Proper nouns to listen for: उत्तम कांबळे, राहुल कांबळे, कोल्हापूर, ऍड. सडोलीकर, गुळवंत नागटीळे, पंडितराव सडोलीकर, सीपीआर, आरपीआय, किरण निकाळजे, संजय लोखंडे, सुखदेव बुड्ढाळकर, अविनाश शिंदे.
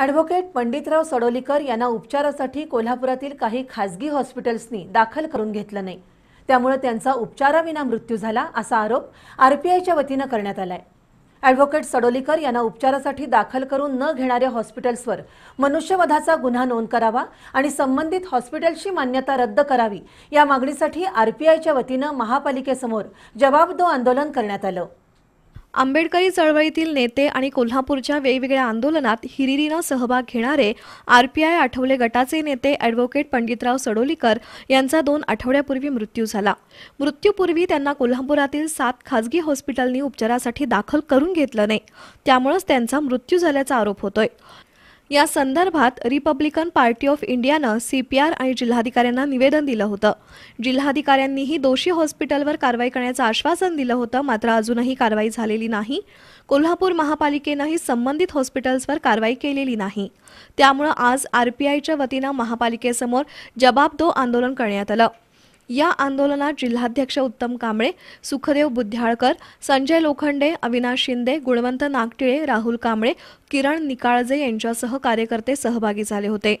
Advocate पंडितराव सडोलीकर यांना उपचारासाठी कोल्हापुरातील काही खासगी हॉस्पिटल्सनी दाखल करून घेतलं नाही, त्यामुळे त्यांचा उपचाराविना मृत्यू झाला असा आरोप आरपीआयच्या वतीने करण्यात आलाय। ॲडव्होकेट सडोलीकर यांना उपचारासाठी दाखल करून न घेणाऱ्या हॉस्पिटल्सवर मनुष्यवधाचा गुन्हा नोंद करावा आणि संबंधित हॉस्पिटलची मान्यता रद्द करावी या मागणीसाठी आरपीआयच्या वतीने महापालिकेसमोर जवाबदो आंदोलन करण्यात आलं। आंबेडकरी चळवळीतील नेते आणि कोल्हापूरच्या वेगवेगळ्या आंदोलनात हिरिरीने सहभाग घेणारे आरपीआय आठवले गटाचे नेते ॲडव्होकेट पंडितराव सडोलीकर यांचा 2 आठवड्यापूर्वी मृत्यू झाला। मृत्यूपूर्वी त्यांना कोल्हापुरातील 7 खासगी हॉस्पिटलनी उपचारासाठी दाखल करून घेतलं नाही, त्यामुळेच त्यांचा मृत्यू झाल्याचा आरोप होतोय। या संदर्भात रिपब्लिकन पार्टी ऑफ इंडियाने सीपीआर आणि जिल्हाधिकाऱ्यांना निवेदन दिलं होतं। जिल्हाधिकाऱ्यांनीही दोषी हॉस्पिटलवर कारवाई करण्याचं आश्वासन दिलं होतं, मात्र अजूनही कारवाई झालेली नाही। कोल्हापूर महापालिकेनेही संबंधित हॉस्पिटल्सवर कारवाई केलेली नाही, त्यामुळे आज आरपीआयच्या वतीने महापालिकेसमोर जवाबदो आंदोलन करण्यात आलं। या आंदोलनात जिल्हाध्यक्ष उत्तम कांबळे, सुखदेव बुड्ढाळकर, संजय लोखंडे, अविनाश शिंदे, गुळवंत नागटीळे, राहुल कांबळे, किरण निकाळजे यांच्यासह कार्यकर्ते सहभागी झाले होते।